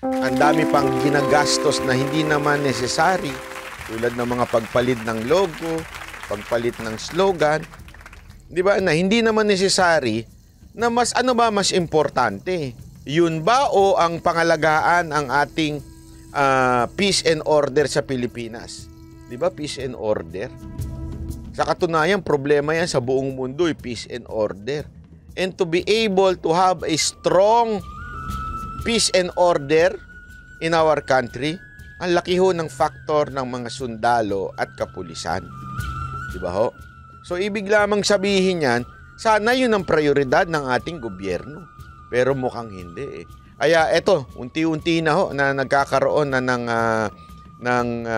Ang dami pang ginagastos na hindi naman necessary, tulad ng mga pagpalit ng logo, pagpalit ng slogan, di ba, na hindi naman necessary, na mas ano ba mas importante? Yun ba o ang pangalagaan ang ating peace and order sa Pilipinas? Di ba, peace and order? Sa katunayan, problema yan sa buong mundo, peace and order. And to be able to have a strong peace and order in our country, ang laki ho ng factor ng mga sundalo at kapulisan. Diba ho? So, ibig lamang sabihin yan, sana yun ang prioridad ng ating gobyerno. Pero mukhang hindi eh. Kaya eto, unti-unti na ho na nagkakaroon na ng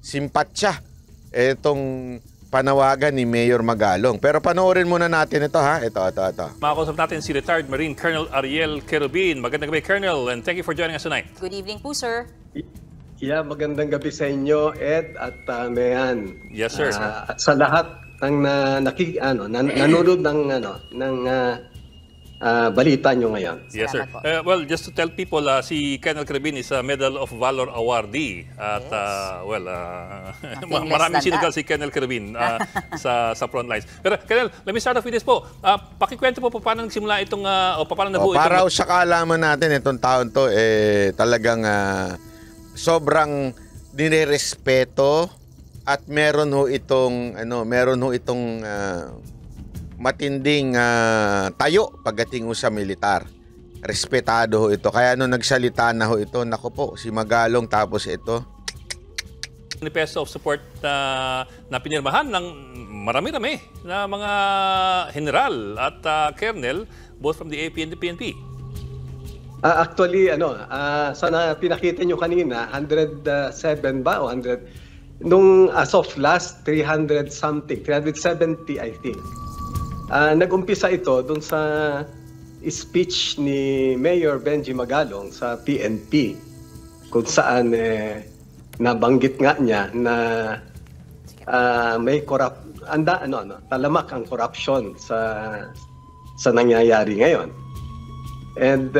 simpatsya etong panawagan ni Mayor Magalong. Pero panoorin muna natin ito, ha? Ito. Makausap natin si retired Marine Colonel Ariel Querubin. Magandang gabi, Colonel, and thank you for joining us tonight. Good evening po, sir. Yeah, magandang gabi sa inyo, Ed, at Mayan. Yes, sir. At sa lahat ng nanonood ng balita nyo ngayon. Yes, sir. Well, just to tell people, si Colonel Querubin is a Medal of Valor awardee. At, maraming sinugal si Colonel Querubin sa front lines. Pero, Colonel, let me start off with this po. Pakikwento po paano nagsimula itong, paano nabuo itong... Para sa kaalaman natin, itong taon to, talagang sobrang nirerespeto at meron ho itong, matinding tayo pagdating sa militar. Respetado ho ito. Kaya nung nagsalita na ho ito, nako po, si Magalong tapos ito. Manifesto of support na pinirmahan ng marami-rami na mga general at colonel, both from the AFP and the PNP. Actually, sana pinakita nyo kanina, 107 ba o 100? Nung as of last, 300 something, 370 I think. Nag-umpisa ito doon sa speech ni Mayor Benjie Magalong sa PNP, kung saan nabanggit nga niya na may talamak ang corruption sa nangyayari ngayon. And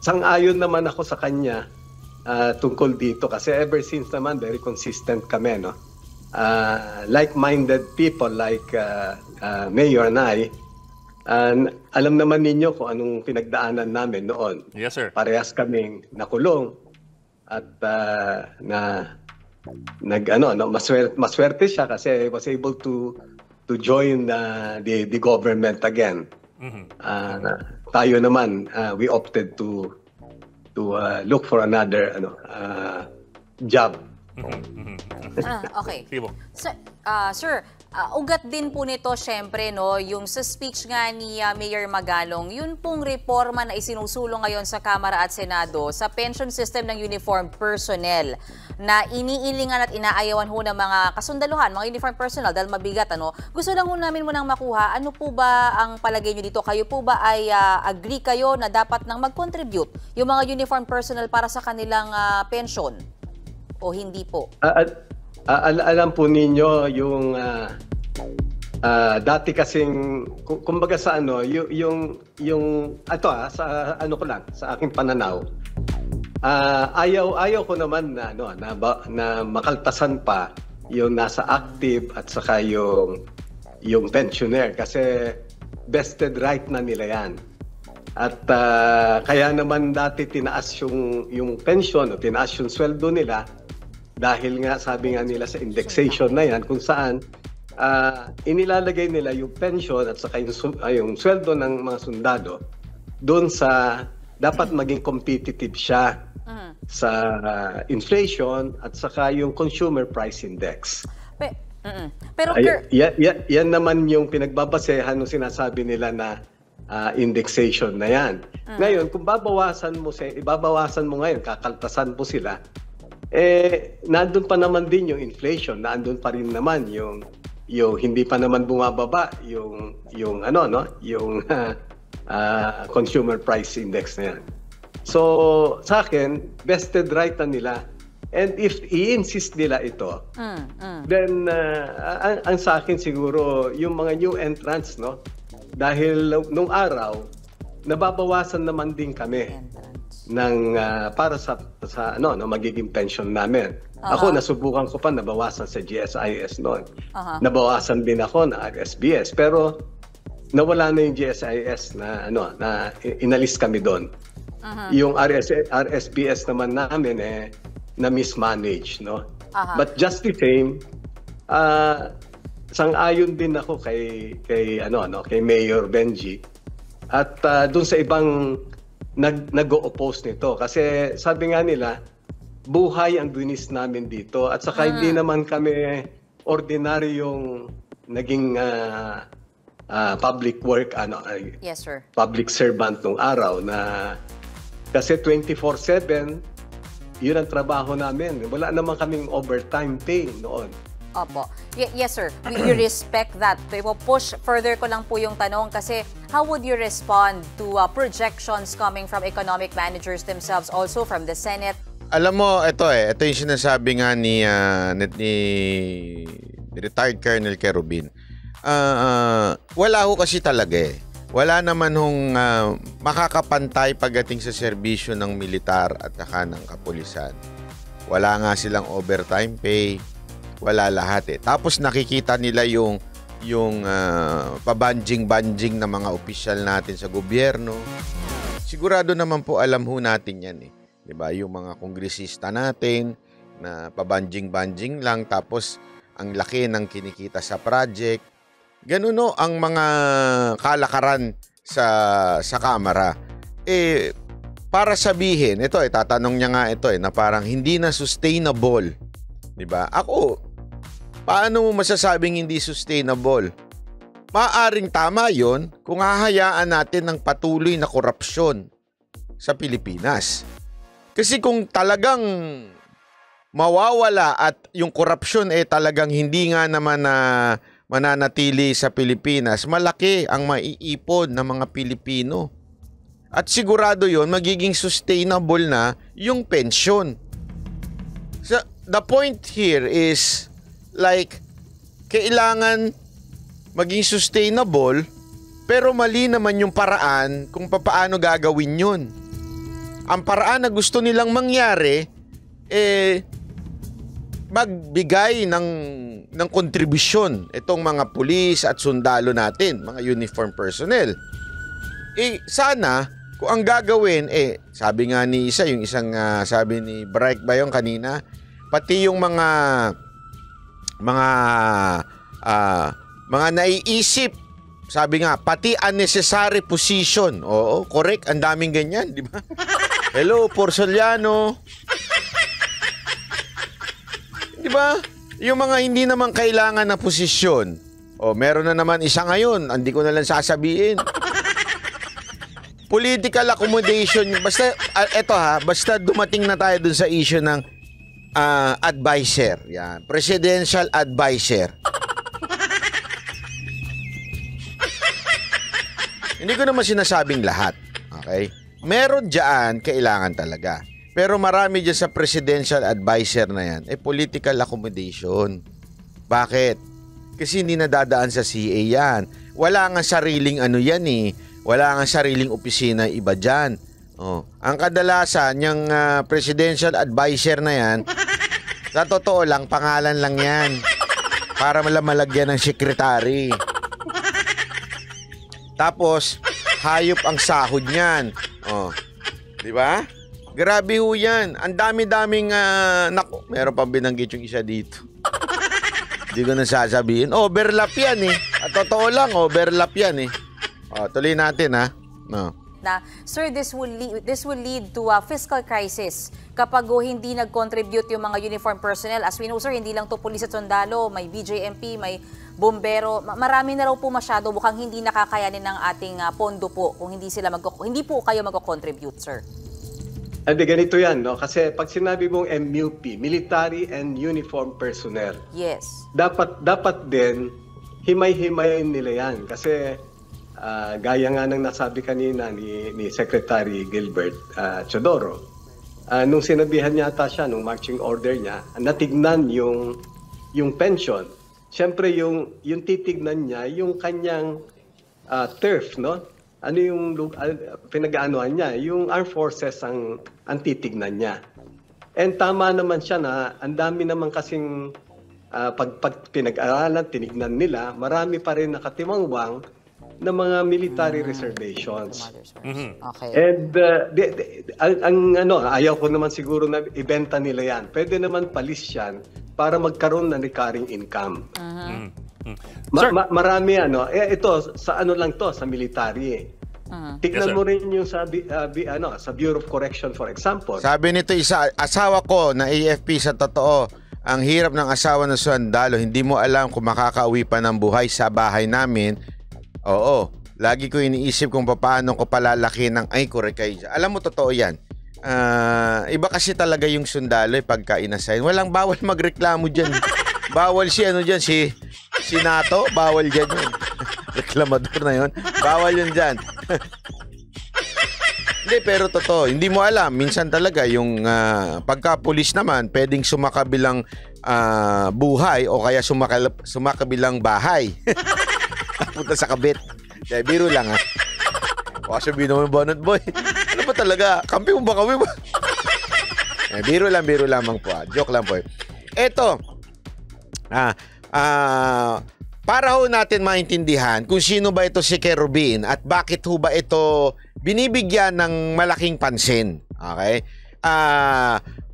sang-ayon naman ako sa kanya tungkol dito kasi ever since naman very consistent kami, no? Like-minded people like Mayor and I, alam naman ninyo kung anong pinagdaanan namin noon. Yes, sir. Parehas kaming nakulong at maswerte siya kasi was able to join the government again. Mm-hmm. Tayo naman we opted to look for another job. Mm-hmm. Okay. Sir, ugat din po nito syempre, no, yung sa speech nga ni Mayor Magalong, yun pong reforma na isinusulong ngayon sa Kamara at Senado sa pension system ng uniformed personnel na iniilingan at inaayawan ho ng mga kasundaluhan, mga uniformed personnel dahil mabigat, ano. Gusto lang ho namin munang makuha, ano po ba ang palagay nyo dito? Kayo po ba ay agree kayo na dapat nang mag-contribute yung mga uniformed personnel para sa kanilang pension? O hindi po? Alam po ninyo yung dati kasing kumbaga sa sa aking pananaw. Ayaw ko naman na makaltasan pa yung nasa active at saka yung pensioner kasi vested right na nila yan. At kaya naman dati tinaas yung pension o tinaas yung sweldo nila. Dahil nga sabi nga nila sa indexation na yan kung saan inilalagay nila yung pension at saka yung sweldo ng mga sundalo doon sa dapat maging competitive siya sa inflation at saka yung consumer price index. Pero yan naman yung pinagbabasehan ng sinasabi nila na indexation na yan. Ngayon kung ibabawasan mo ngayon, kakaltasan po sila. Nandun pa naman din yung inflation, nandun pa rin naman yung hindi pa naman bumababa yung consumer price index na yan. So sa akin, vested right na nila. And if i-insist nila ito, then ang sa akin siguro yung mga new entrants, no? Dahil nung araw, nababawasan naman din kami. Entrance. ng para sa ano no magiging pension namin. Ako nasubukan ko pa, nabawasan sa GSIS noon. Nabawasan din ako na RSBS, pero nawala na yung GSIS na ano, na inalis kami doon. Yung RSBS naman namin eh na mismanage, no. But just the same, sang-ayon din ako kay ano no, kay Mayor Benjie at doon sa ibang nag-o-oppose nito kasi sabi nga nila buhay ang dinis namin dito at saka hindi naman kami ordinaryong naging public work ano public servant nung araw na kasi 24/7 yun ang trabaho namin, wala naman kaming overtime pay noon. Opo. Yes, sir. We respect that. Pero push further ko lang po yung tanong kasi how would you respond to projections coming from economic managers themselves, also from the Senate? Alam mo, ito eh. Ito yung sinasabi nga ni retired Colonel Querubin. Wala ho kasi talaga eh. Wala naman hong makakapantay pagdating sa serbisyo ng militar at saka ng kapulisan. Wala nga silang overtime pay. Wala lahat eh. Tapos nakikita nila yung pabanjing-banjing na mga opisyal natin sa gobyerno. Sigurado naman po alam ho natin yan eh. Diba? Yung mga kongresista natin na pabanjing-banjing lang tapos ang laki ng kinikita sa project. Ganun no ang mga kalakaran sa Kamara. Eh, para sabihin, ito eh, tatanong niya nga ito eh, na parang hindi na sustainable. Diba? Ako, paano mo masasabing hindi sustainable? Maaring tama yon kung hahayaan natin ng patuloy na korupsyon sa Pilipinas. Kasi kung talagang mawawala at yung korupsyon eh talagang hindi nga naman na mananatili sa Pilipinas, malaki ang maiipon ng mga Pilipino. At sigurado yon magiging sustainable na yung pensyon. So, the point here is like kailangan maging sustainable pero mali naman yung paraan kung paano gagawin yun. Ang paraan na gusto nilang mangyari eh magbigay ng kontribusyon itong mga pulis at sundalo natin, mga uniform personnel. Eh sana kung ang gagawin eh sabi nga ni isa yung isang sabi ni Bright Bayong kanina pati yung mga naiisip, sabi nga, pati unnecessary position. Oo, correct, ang daming ganyan, di ba? Hello, Porceliano. Di ba? Yung mga hindi naman kailangan na posisyon. O, meron na naman isa ngayon, hindi ko na lang sasabihin. Political accommodation, basta, eto ha, basta dumating na tayo dun sa issue ng advisor, yan. Presidential advisor. Hindi ko naman sinasabing lahat. Okay? Meron dyan, kailangan talaga. Pero marami dyan sa presidential advisor na yan. Eh, political accommodation. Bakit? Kasi hindi nadadaan sa CA yan. Wala nga sariling ano yan eh. Wala nga sariling opisina iba dyan. Oh, ang kadalasan yung presidential advisor na yan, sa totoo lang pangalan lang yan para malagyan ng secretary. Tapos hayop ang sahod niyan. Oh, di ba? Grabe ho yan. Ang dami-daming nako, meron pang binanggit yung isa dito. Hindi ko na sasabihin. Overlap yan eh. At totoo lang overlap yan eh. Oh, tuloy natin ha. No. Na, sir, this will lead to a fiscal crisis kapag hindi nag-contribute yung mga uniform personnel. As we know, sir, hindi lang to pulis at sundalo, may BJMP, may bombero. Marami na raw po masyado bukang hindi nakakayanin ng ating pondo po kung hindi sila hindi po kayo mag-contribute, sir. Hindi, ganito yan, no? Kasi pag sinabi mong MUP, Military and Uniform Personnel, yes, dapat din himay-himayin nila yan kasi gaya nga ng nasabi kanina ni Secretary Gilbert Teodoro, nung sinabihan yata siya, nung marching order niya, natignan yung pension. Siyempre, yung titignan niya, yung kanyang turf, no? ano yung pinag-aanuhan niya, yung armed forces ang titignan niya. And tama naman siya na ang dami naman kasing pag pinag-aralan, tinignan nila, marami pa rin nakatimangwang na mga military reservations. Okay. And ayaw ko naman siguro na ibenta nila yan. Pwede naman palis yan para magkaroon ng recurring income. Marami ano, ito sa ano lang to, sa military eh. Tignan mo rin yung sa Bureau of Correction for example. Sabi nito isa, asawa ko na AFP sa totoo. Ang hirap ng asawa ng sundalo, hindi mo alam kung makakauwi pa ng buhay sa bahay namin. Oo, lagi ko iniisip kung paano ko palalaki ng ay correct kayo. Alam mo totoo yan. Iba kasi talaga yung sundalo eh, pagka inasahin. Walang bawal magreklamo diyan. Bawal si ano diyan si NATO, bawal diyan. Reklamador na yon. Bawal yun dyan. Hindi, pero totoo. Hindi mo alam. Minsan talaga yung pagka-pulis naman, pwedeng sumakabilang buhay o kaya sumakabilang bahay. Punta sa kabit. Kaya biro lang ha. Baka sabihin naman bonnet boy. Ano ba talaga? Kampi mo ba kami ba? Kaya biro lamang po ha. Joke lang po. Eto. Para ho natin maintindihan kung sino ba ito si Querubin at bakit ho ba ito binibigyan ng malaking pansin. Okay?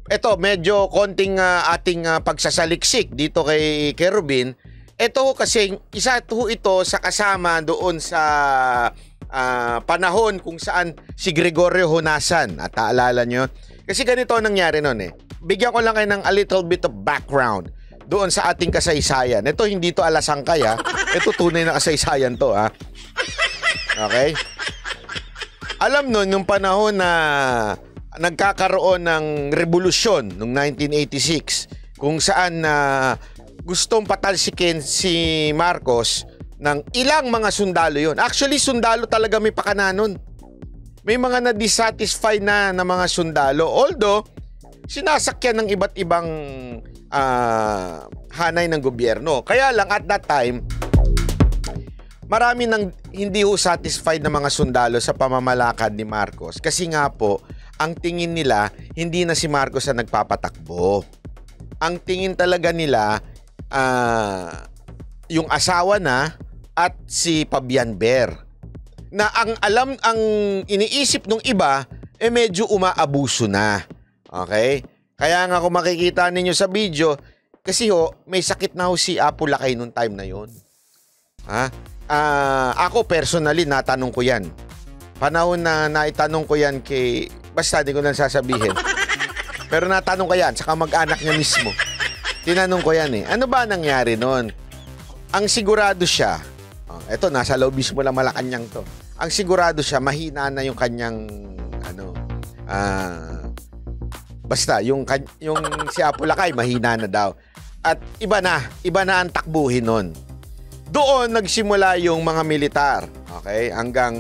Ito, medyo konting ating pagsasaliksik dito kay Querubin. Ito ho kasi, isa ho ito sa kasama doon sa panahon kung saan si Gregorio Honasan. At taalala nyo? Kasi ganito ang nangyari noon eh. Bigyan ko lang kayo ng a little bit of background doon sa ating kasaysayan. Ito hindi to alasangkay ha. Ito tunay na kasaysayan to ha. Okay? Alam nun, nung panahon na nagkakaroon ng revolusyon nung 1986 kung saan na gustong patalsikin si Marcos ng ilang mga sundalo yon. Actually, sundalo talaga may pakananon. May mga na-dissatisfy na mga sundalo. Although, sinasakyan ng iba't ibang hanay ng gobyerno. Kaya lang at that time, marami nang hindi ho satisfied na mga sundalo sa pamamalakad ni Marcos. Kasi nga po, ang tingin nila, hindi na si Marcos ang nagpapatakbo. Ang tingin talaga nila, yung asawa na at si Fabian Ver. Na ang iniisip ng iba, eh medyo umaabuso na. Okay? Kaya nga kung makikita ninyo sa video, kasi ho, may sakit na ho si Apolacay nung time na yon. Ha? Ako personally, natanong ko yan. Panahon na naitanong ko yan kay... Basta, di ko lang sasabihin. Pero natanong ko yan, saka mag-anak niya mismo. Tinanong ko yan eh. Ano ba nangyari noon? Ang sigurado siya... Ito, nasa loob mismo lang Malacanang to. Ang sigurado siya, mahina na yung kanyang... Basta, yung si Apolacay, mahina na daw. At iba na ang takbuhin nun. Doon nagsimula yung mga militar. Okay? Hanggang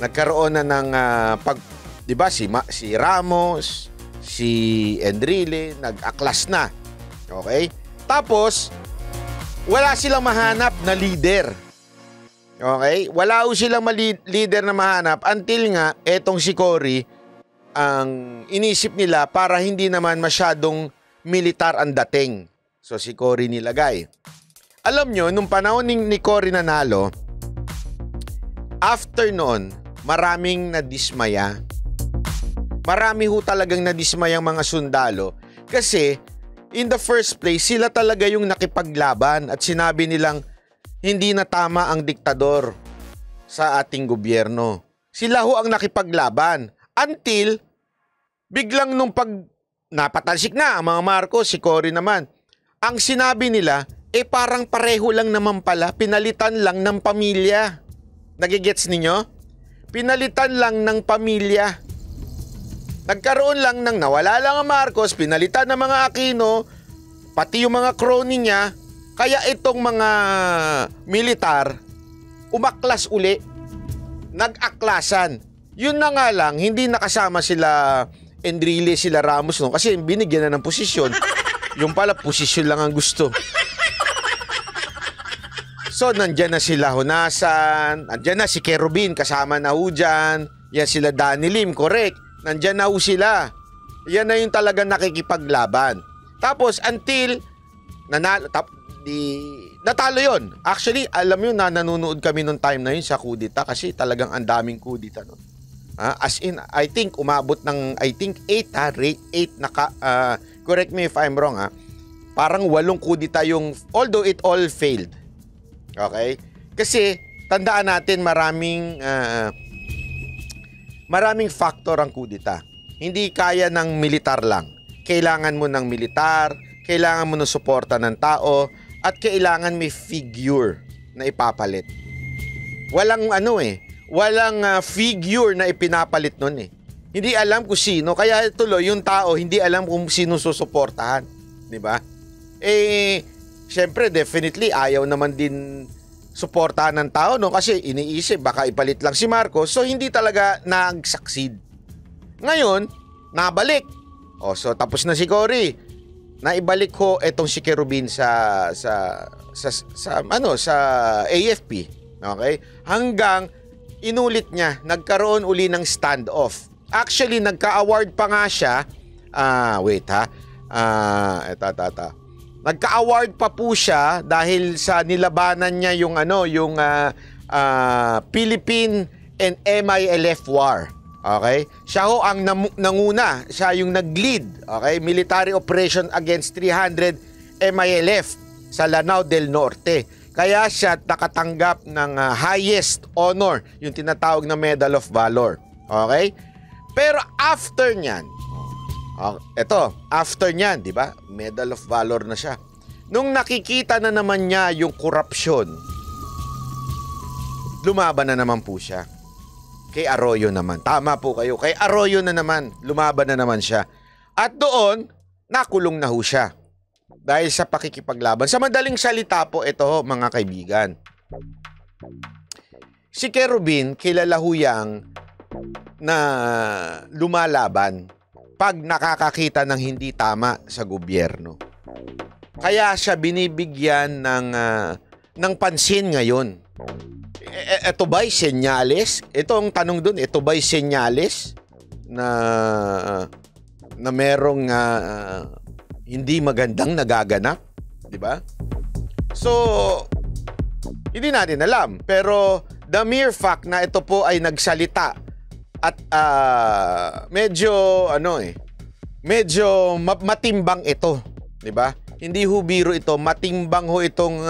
nagkaroon na ng diba, si Ramos, si Enrile, nag-aklas na. Okay? Tapos, wala silang mahanap na leader. Okay? Wala silang leader na mahanap until nga, etong si Cory, ang inisip nila para hindi naman masyadong militar ang dating. So si Cory nilagay. Alam nyo, nung panahon ni Cory nanalo, after noon, maraming nadismaya. Marami ho talagang nadismayang mga sundalo. Kasi, in the first place, sila talaga yung nakipaglaban at sinabi nilang hindi na tama ang diktador sa ating gobyerno. Sila ho ang nakipaglaban. Until, biglang nung pag napatalsik na ang mga Marcos, si Cory naman, ang sinabi nila, parang pareho lang naman pala, pinalitan lang ng pamilya. Nagigets ninyo? Pinalitan lang ng pamilya. Nagkaroon lang ng nawala lang ang Marcos, pinalitan ng mga Aquino, pati yung mga crony niya, kaya itong mga militar, umaklas uli, nag-aklasan. Yun na nga lang, hindi nakasama sila Enrile, sila Ramos no? Kasi binigyan na ng posisyon. Yung pala, posisyon lang ang gusto. So, nandiyan na sila Honasan, nandiyan na si Querubin, kasama na ho dyan. Yan sila Dani Lim, correct. Nandiyan na ho sila. Yan na yung talaga nakikipaglaban. Tapos, until natalo yon. Actually, alam yun na nanonood kami noong time na yun sa kudita kasi talagang ang daming kudita noon. As in, I think, umabot ng, I think, 8 ha, rate 8 na, correct me if I'm wrong ha. Parang 8 kudita yung, although it all failed. Okay? Kasi tandaan natin maraming factor ang kudita. Hindi kaya ng militar lang. Kailangan mo ng militar, kailangan mo ng suporta ng tao, at kailangan may figure na ipapalit. Walang figure na ipinapalit nun eh. Hindi alam kung sino, kaya tuloy yung tao hindi alam kung sino susuportahan, 'di ba? Eh siyempre, definitely, ayaw naman din suportahan ng tao, no? Kasi iniisip, baka ipalit lang si Marcos. So, hindi talaga nag-succeed. Ngayon, nabalik. O, so, tapos na si Cory. Naibalik ko itong si Querubin sa AFP. Okay? Hanggang inulit niya, nagkaroon uli ng standoff. Actually, nagka-award pa nga siya. Nagka-award pa po siya dahil sa nilabanan niya yung Philippine and MILF war. Okay? Siya ho ang nanguna, siya yung nag-lead, okay? Military operation against 300 MILF sa Lanao del Norte. Kaya siya nakatanggap ng highest honor, yung tinatawag na Medal of Valor. Okay? Pero after niyan, eto, after niyan, di ba? Medal of Valor na siya. Nung nakikita na naman niya yung korupsyon, lumaban na naman po siya. Kay Arroyo naman. Tama po kayo. Kay Arroyo na naman. Lumaban na naman siya. At doon, nakulong na ho siya. Dahil sa pakikipaglaban. Sa madaling salita po, ito ho, mga kaibigan. Si Querubin, kilala ho yang na lumalaban pag nakakakita ng hindi tama sa gobyerno. Kaya siya binibigyan ng pansin ngayon. Ito ba'y senyales? Ito ang tanong dun. Ito ba'y senyales na merong hindi magandang nagaganap? Diba? So, hindi natin alam. Pero the mere fact na ito po ay nagsalita at medyo matimbang ito, 'di ba? Hindi ho biro ito, matimbang ho itong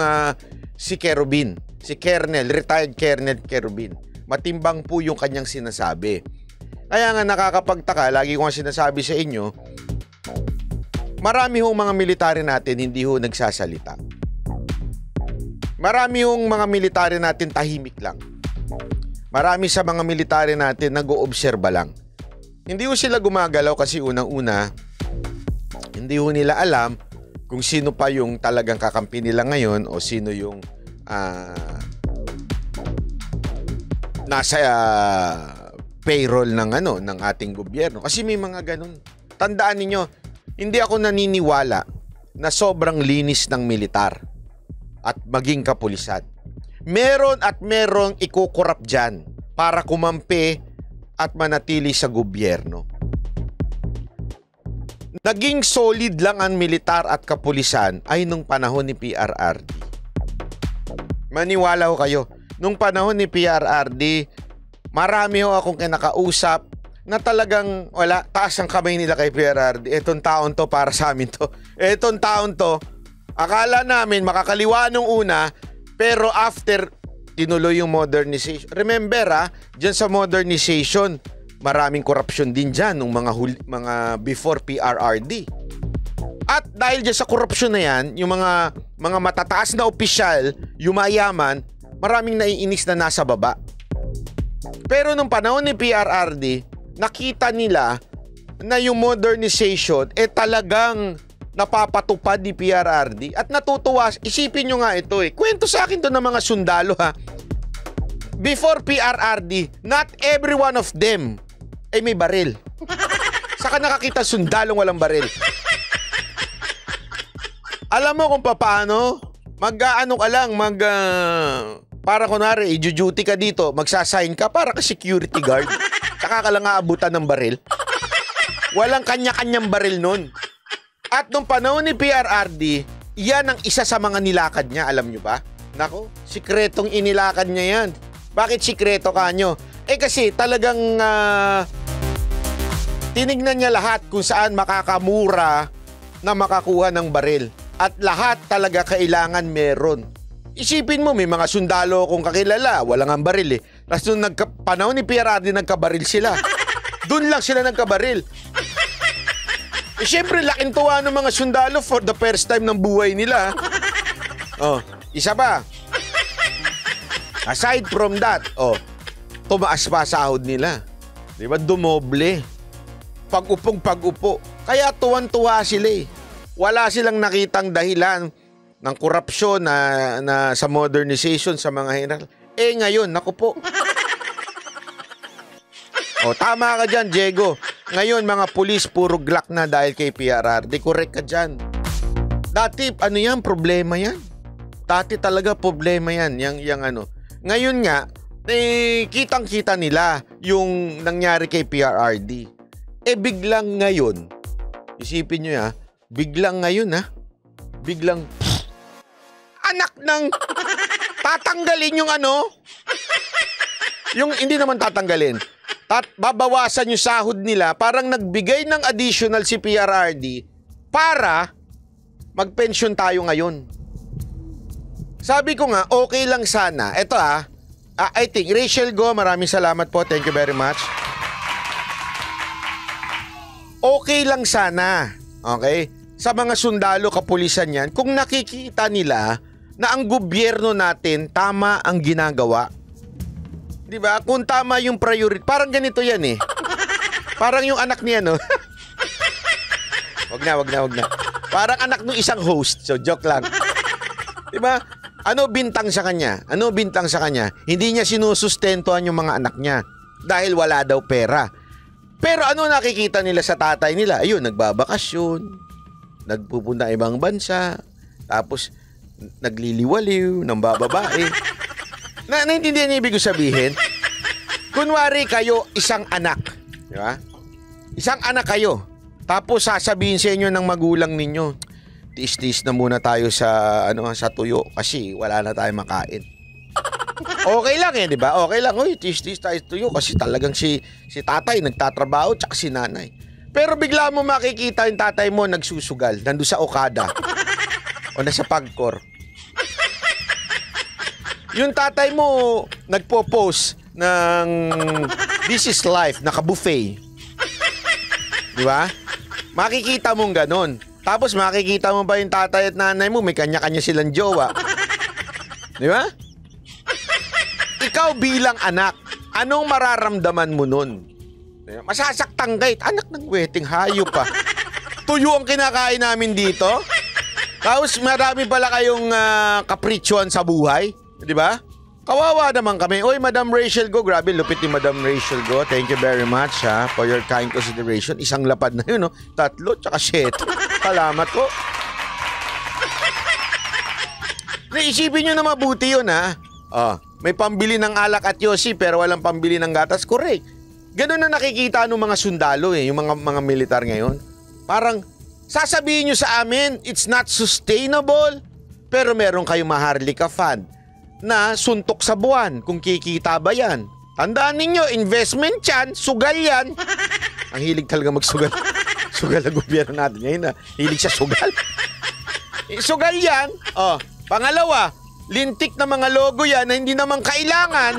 si Querubin, si Colonel, retired Colonel Querubin. Matimbang po yung kanyang sinasabi. Kaya nga nakakapagtaka, lagi ko ang sinasabi sa inyo, marami hong mga military natin hindi ho nagsasalita. Marami hong mga military natin tahimik lang. Marami sa mga military natin nag-oobserba lang. Hindi ho sila gumagalaw kasi unang-una, hindi ho nila alam kung sino pa yung talagang kakampi nila ngayon o sino yung nasa payroll ng ating gobyerno. Kasi may mga ganun. Tandaan ninyo, hindi ako naniniwala na sobrang linis ng militar at maging kapulisan. Meron at merong ikukurap dyan para kumampi at manatili sa gobyerno. Naging solid lang ang militar at kapulisan ay nung panahon ni PRRD. Maniwala ho kayo, nung panahon ni PRRD, marami ho akong kinakausap na talagang wala, taas ang kamay nila kay PRRD. Etong taon to, para sa amin to. Etong taon to, akala namin makakaliwa nung una. Pero after, tinuloy yung modernization. Remember dyan sa modernization, maraming korupsyon din dyan nung mga before PRRD. At dahil dyan sa korupsyon na yan, yung mga matataas na opisyal, yumayaman, maraming naiinis na nasa baba. Pero nung panahon ni PRRD, nakita nila na yung modernization talagang napapatupad ni PRRD at natutuwa. Isipin nyo nga ito eh. Kwento sa akin to ng mga sundalo ha. Before PRRD, not every one of them ay may baril. Saka nakakita sundalong walang baril. Alam mo kung paano mag-ano ka lang, para kunwari, i-duty ka dito, magsasign ka para ka security guard. Tsaka ka lang aabutan ng baril. Walang kanya-kanyang baril nun. At nung panahon ni PRRD, yan ang isa sa mga nilakad niya, alam nyo ba? Nako, sikretong inilakad niya yan. Bakit sikreto ka nyo? Eh kasi talagang tinignan niya lahat kung saan makakamura na makakuha ng baril. At lahat talaga kailangan meron. Isipin mo, may mga sundalo kung kakilala, walang ang baril eh. Tapos nung panahon ni PRRD, nagkabaril sila. Doon lang sila nagkabaril. Eh syempre, laking tuwa ng mga sundalo for the first time ng buhay nila. Oh, isa pa. Aside from that, oh, tumaas pa sahod nila. Di ba? Dumoble. Pag-upong pag-upo. Kaya tuwan-tuwa sila eh. Wala silang nakitang dahilan ng korupsyon na sa modernization sa mga general. Eh ngayon, naku po. O, tama ka dyan, Diego. Ngayon, mga pulis, puro Glock na dahil kay PRRD. Correct ka dyan. Dati, ano yan? Problema yan. Dati talaga problema yan. Yang ano. Ngayon nga, eh, kitang-kita nila yung nangyari kay PRRD. Eh, biglang ngayon, isipin nyo ya, biglang ngayon ha, biglang, anak ng, tatanggalin yung ano, yung hindi naman tatanggalin, babawasan yung sahod nila, parang nagbigay ng additional si PRRD para magpensyon tayo ngayon. Sabi ko nga, okay lang sana. Eto ha, I think, Rachel Go, maraming salamat po. Thank you very much. Okay lang sana. Okay? Sa mga sundalo, kapulisan yan, kung nakikita nila na ang gobyerno natin tama ang ginagawa. Diba? Kung tama yung priority. Parang ganito yan eh. Parang yung anak niya, no? Wag na, wag na, wag na. Parang anak ng isang host. So, joke lang. Diba? Ano bintang sa kanya? Ano bintang sa kanya? Hindi niya sinusustentuhan yung mga anak niya dahil wala daw pera. Pero ano nakikita nila sa tatay nila? Ayun, nagbabakasyon, nagpupunta ibang bansa, tapos nagliliwaliw ng bababae. Naintindihan niyo ibig sabihin? Kunwari kayo isang anak, di ba? Isang anak kayo. Tapos sasabihin sa inyo ng magulang ninyo, tiis-tiis na muna tayo sa ano sa tuyo kasi wala na tayong makain. Okay lang eh, di ba? Okay lang. Uy, tiis-tiis tayo sa tuyo kasi talagang si tatay nagtatrabaho tsaka si nanay. Pero bigla mo makikita yung tatay mo nagsusugal, nandoon sa Okada o nasa Pagcor. Yung tatay mo nagpo-post ng This Is Life, naka-buffet. Di ba? Makikita mong ganon. Tapos makikita mo ba yung tatay at nanay mo, may kanya-kanya silang jowa. Di ba? Ikaw bilang anak, anong mararamdaman mo nun? Diba? Masasaktan kahit anak ng weteng hayo pa. Tuyo ang kinakain namin dito. Tapos marami pala kayong kapritsyon sa buhay. Di ba? Kawawa naman kami. Oy, Madam Rachel Go. Grabe, lupit ni Madam Rachel Go. Thank you very much ha, for your kind consideration. Isang lapad na yun, no? 3 tsaka 7. Salamat ko. Naisipin nyo na mabuti yun, ha? Oh, may pambili ng alak at yosi pero walang pambili ng gatas. Correct. Ganun na nakikita ng mga sundalo, eh, yung mga militar ngayon. Parang, sasabihin nyo sa amin, it's not sustainable. Pero meron kayong Maharlika fund na suntok sa buwan kung kikita ba yan. Tandaan ninyo, investment yan, sugal yan. Ang hilig talaga magsugal. Sugal ang gobyerno natin ngayon na hilig siya sugal. Sugal yan. Oh, pangalawa, lintik na mga logo yan na hindi naman kailangan.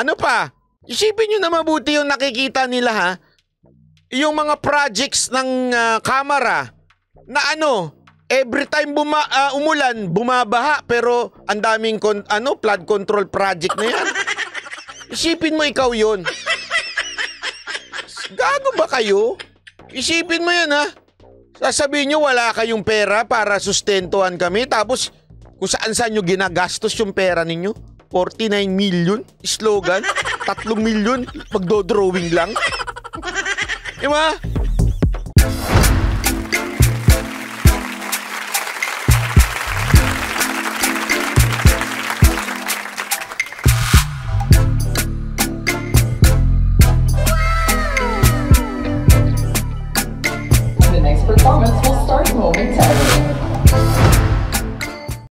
Ano pa? Isipin nyo na mabuti yung nakikita nila ha. Yung mga projects ng kamera na ano, every time umulan, bumabaha pero ang daming flood control project na yan. Isipin mo ikaw yun. Gago ba kayo? Isipin mo yan ha. Sasabihin nyo wala kayong pera para sustentuhan kami. Tapos kung saan nyo ginagastos yung pera ninyo. 49 million slogan. 3 million magdodrawing lang. Diba? performance will start momentarily.